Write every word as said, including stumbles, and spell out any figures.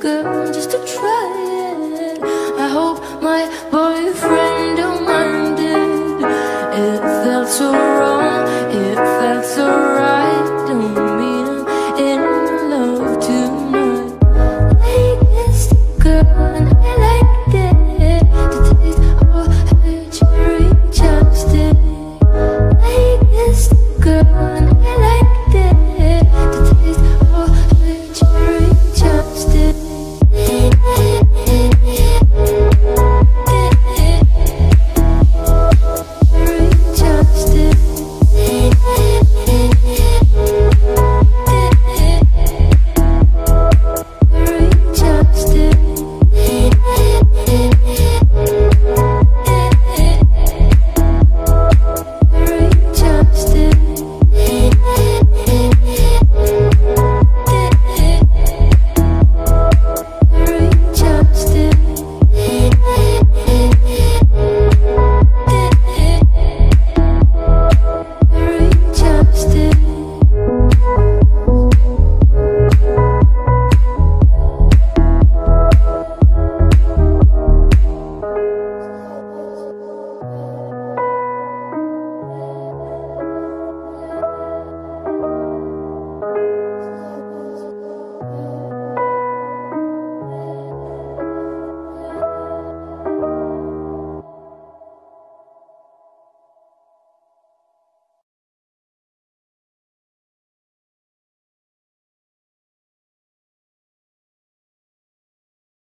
Girl, just to try.